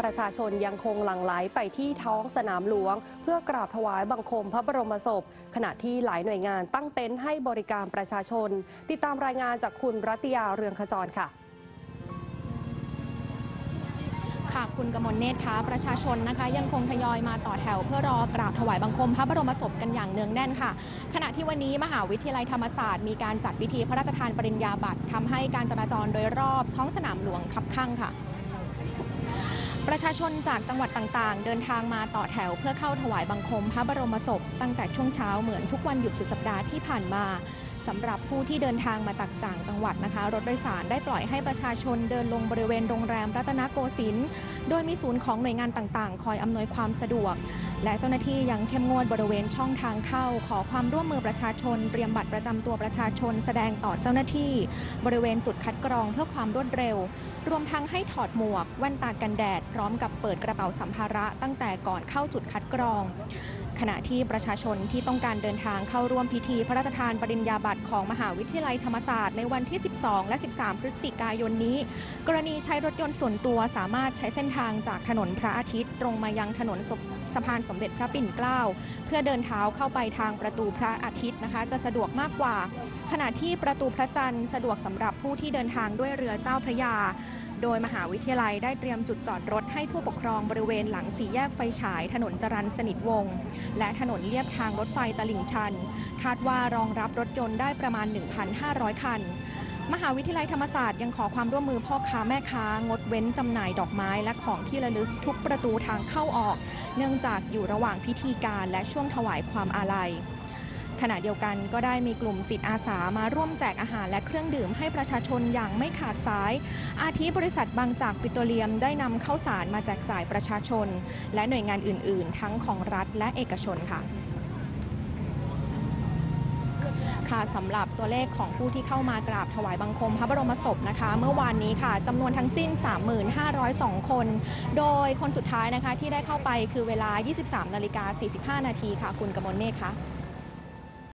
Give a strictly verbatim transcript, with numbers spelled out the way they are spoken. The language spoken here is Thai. ประชาชนยังคงหลั่งไหลไปที่ท้องสนามหลวงเพื่อกราบถวายบังคมพระบรมศพขณะที่หลายหน่วยงานตั้งเต็นท์ให้บริการประชาชนติดตามรายงานจากคุณรัตยาเรืองขจรค่ะค่ะคุณกมลเนตรคะประชาชนนะคะยังคงทยอยมาต่อแถวเพื่อรอกราบถวายบังคมพระบรมศพกันอย่างเนืองแน่นค่ะขณะที่วันนี้มหาวิทยาลัยธรรมศาสตร์มีการจัดพิธีพระราชทานปริญญาบัตรทำให้การจราจรโดยรอบท้องสนามหลวงคับคั่งค่ะประชาชนจากจังหวัดต่างๆเดินทางมาต่อแถวเพื่อเข้าถวายบังคมพระบรมศพตั้งแต่ช่วงเช้าเหมือนทุกวันหยุดสุดสัปดาห์ที่ผ่านมาสำหรับผู้ที่เดินทางมาจากต่างจังหวัดนะคะรถโดยสารได้ปล่อยให้ประชาชนเดินลงบริเวณโรงแรมรัตนโกสินทร์โดยมีศูนย์ของหน่วยงานต่างๆคอยอำนวยความสะดวกและเจ้าหน้าที่ยังเข้มงวดบริเวณช่องทางเข้าขอความร่วมมือประชาชนเตรียมบัตรประจำตัวประชาชนแสดงต่อเจ้าหน้าที่บริเวณจุดคัดกรองเพื่อความรวดเร็วรวมทั้งให้ถอดหมวกแว่นตากันแดดพร้อมกับเปิดกระเป๋าสัมภาระตั้งแต่ก่อนเข้าจุดคัดกรองขณะที่ประชาชนที่ต้องการเดินทางเข้าร่วมพิธีพระราชทานปริญญาบัตรของมหาวิทยาลัยธรรมศาสตร์ในวันที่สิบสองและสิบสามพฤศจิกายนนี้กรณีใช้รถยนต์ส่วนตัวสามารถใช้เส้นทางจากถนนพระอาทิตย์ตรงมายังถนนสะพานสมเด็จพระปิ่นเกล้าเพื่อเดินเท้าเข้าไปทางประตูพระอาทิตย์นะคะจะสะดวกมากกว่าขณะที่ประตูพระจันทร์สะดวกสำหรับผู้ที่เดินทางด้วยเรือเจ้าพระยาโดยมหาวิทยาลัยได้เตรียมจุดจอดรถให้ผู้ปกครองบริเวณหลังสี่แยกไฟฉายถนนจรัญสนิทวงศ์และถนนเลียบทางรถไฟตลิ่งชันคาดว่ารองรับรถยนต์ได้ประมาณ หนึ่งพันห้าร้อย คันมหาวิทยาลัยธรรมศาสตร์ยังขอความร่วมมือพ่อค้าแม่ค้างดเว้นจำหน่ายดอกไม้และของที่ระลึกทุกประตูทางเข้าออกเนื่องจากอยู่ระหว่างพิธีการและช่วงถวายความอาลัยขณะเดียวกันก็ได้มีกลุ่มจิตอาสามาร่วมแจกอาหารและเครื่องดื่มให้ประชาชนอย่างไม่ขาดสายอาทิบริษัทบางจากปิโตรเลียมได้นำข้าวสารมาแจกจ่ายประชาชนและหน่วยงานอื่นๆทั้งของรัฐและเอกชนค่ะค่ะสำหรับตัวเลขของผู้ที่เข้ามากราบถวายบังคมพระบรมศพนะคะเมื่อวานนี้ค่ะจำนวนทั้งสิ้น สามหมื่นห้าร้อยสอง คนโดยคนสุดท้ายนะคะที่ได้เข้าไปคือเวลา ยี่สิบสามนาฬิกาสี่สิบห้านาทีค่ะคุณกมลเนตรค่ะ